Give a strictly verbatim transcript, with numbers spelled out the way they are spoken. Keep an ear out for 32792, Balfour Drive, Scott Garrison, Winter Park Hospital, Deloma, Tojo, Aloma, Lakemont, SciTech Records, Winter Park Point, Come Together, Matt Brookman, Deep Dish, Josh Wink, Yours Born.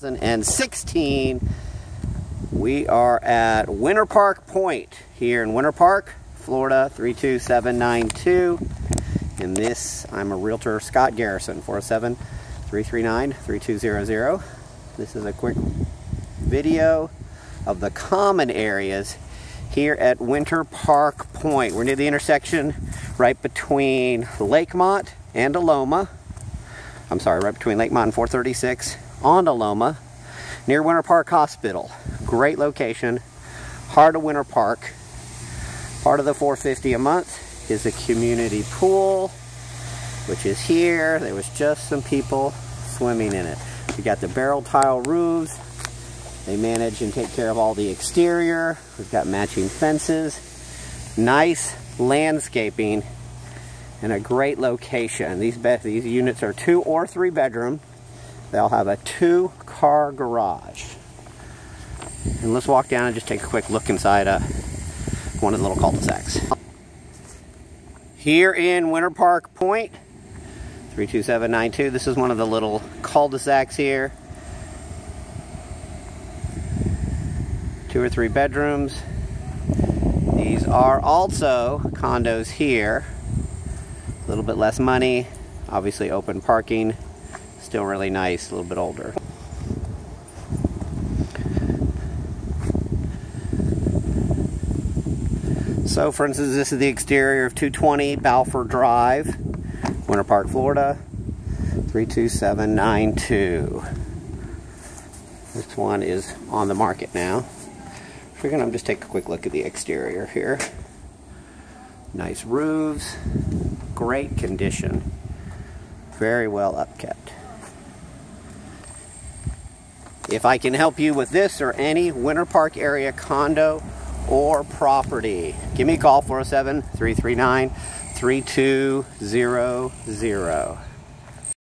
twenty sixteen, we are at Winter Park Point here in Winter Park, Florida three two seven nine two. And this, I'm a realtor, Scott Garrison, four oh seven, three three nine, three two zero zero. This is a quick video of the common areas here at Winter Park Point. We're near the intersection right between Lakemont and Aloma. I'm sorry, right between Lakemont and four thirty-six. On Deloma, near Winter Park Hospital. Great location, heart of Winter Park. Part of the four fifty a month is the community pool, which is here. There was just some people swimming in it. We got the barrel tile roofs. They manage and take care of all the exterior. We've got matching fences, nice landscaping, and a great location. These be these units are two or three bedroom. They'll have a two-car garage. And let's walk down and just take a quick look inside uh, one of the little cul-de-sacs. Here in Winter Park Point, three two seven nine two, this is one of the little cul-de-sacs here. Two or three bedrooms. These are also condos here. A little bit less money, obviously open parking. Still really nice, a little bit older. So for instance, this is the exterior of two twenty Balfour Drive, Winter Park, Florida, three two seven nine two. This one is on the market now. We're gonna just take a quick look at the exterior here. Nice roofs, great condition, very well upkept. If I can help you with this or any Winter Park area condo or property, give me a call, four oh seven, three three nine, three two zero zero.